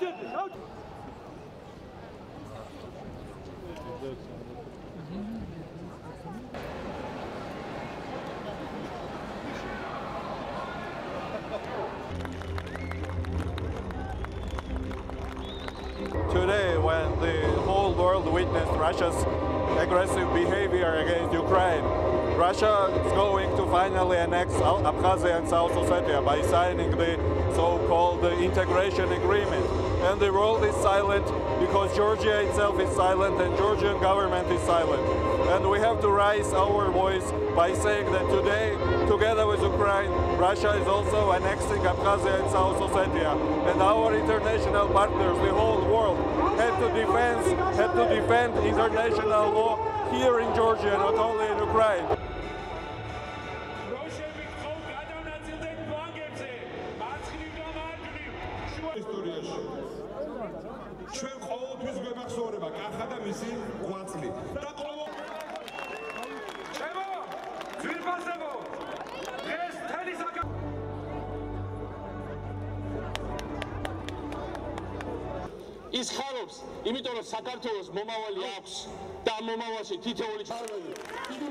Today, when the whole world witnessed Russia's aggressive behavior against Ukraine, Russia is going to finally annex Abkhazia and South Ossetia by signing the so-called integration agreement. And the world is silent because Georgia itself is silent and Georgian government is silent. And we have to raise our voice by saying that today, together with Ukraine, Russia is also annexing Abkhazia and South Ossetia. And our international partners, the whole world, have to defend international law here in Georgia, not only in Ukraine. Is Harrops, Imitoros Sakatos, Momawa Liaps, Tamomawashi, Titoli Charlie.